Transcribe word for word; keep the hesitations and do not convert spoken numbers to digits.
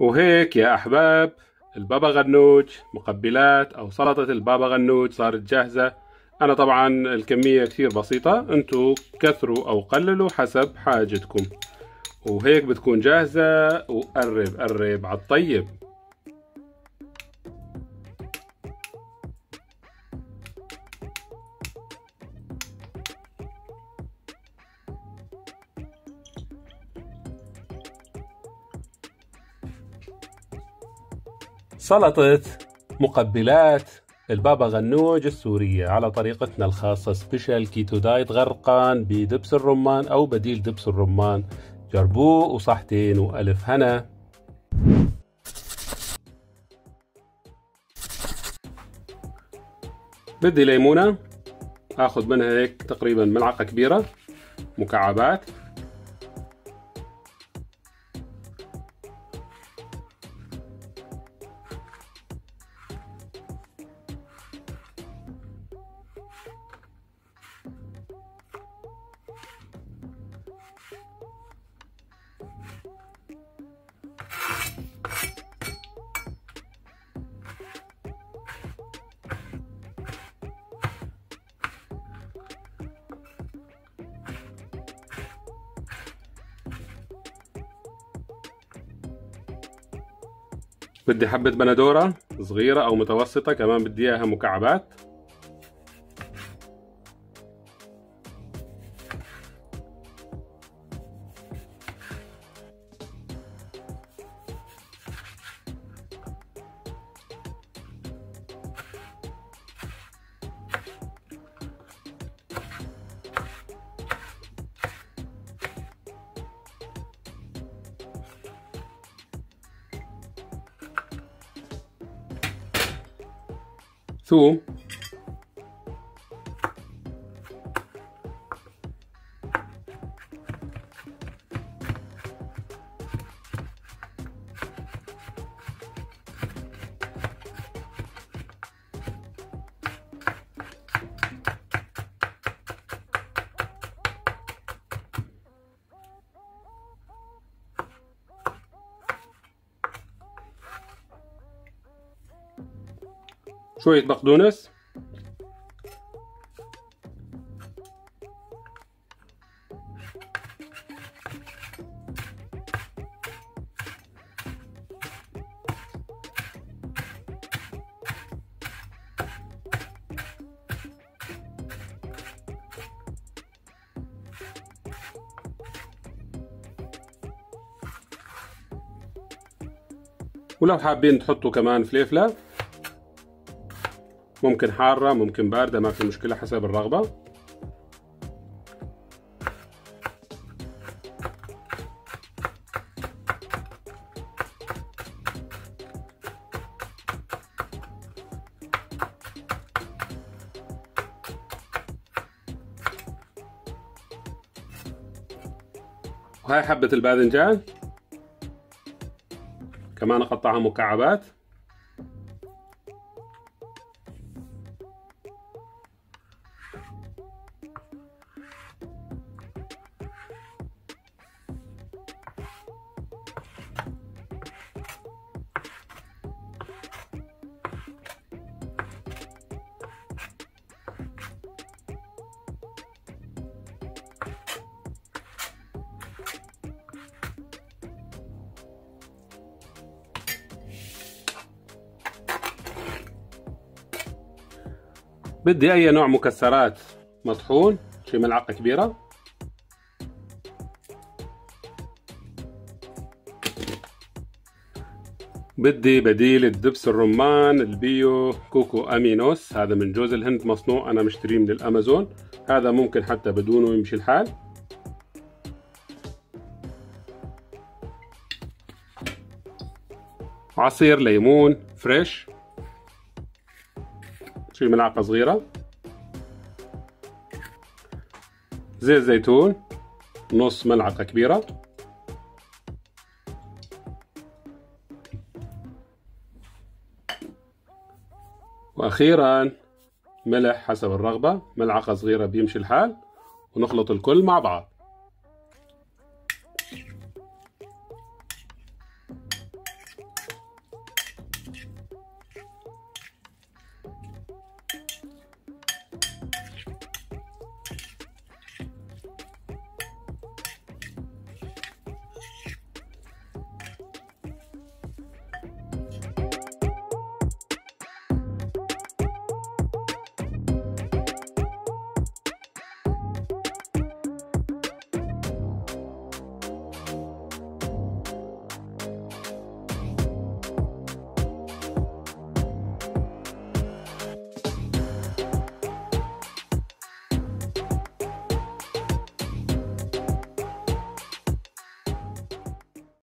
وهيك يا أحباب البابا غنوج، مقبلات أو سلطة البابا غنوج صارت جاهزة. أنا طبعا الكمية كثير بسيطة، أنتوا كثروا أو قللوا حسب حاجتكم. وهيك بتكون جاهزة. وقرب قرب عالطيب. سلطة مقبلات البابا غنوج السورية على طريقتنا الخاصة، سبيشال كيتو دايت، غرقان بدبس الرمان أو بديل دبس الرمان. جربوه وصحتين وألف هنا. بدي ليمونة، آخذ منها هيك تقريبا ملعقة كبيرة مكعبات. بدي حبة بندورة صغيرة أو متوسطة، كمان بدي إياها مكعبات. ثوم، شوية بقدونس، ولو حابين تحطوا كمان فليفلة، ممكن حارة ممكن باردة، ما في مشكلة حسب الرغبة. وهاي حبة الباذنجان كمان اقطعها مكعبات. بدي أي نوع مكسرات مطحون، شي ملعقة كبيرة. بدي بديل الدبس الرمان البيو كوكو أمينوس، هذا من جوز الهند مصنوع، أنا مشتريه من الأمازون. هذا ممكن حتى بدونه يمشي الحال. عصير ليمون فريش، شي ملعقة صغيرة. زيت زيتون نص ملعقة كبيرة. وأخيرا ملح حسب الرغبة، ملعقة صغيرة بيمشي الحال. ونخلط الكل مع بعض.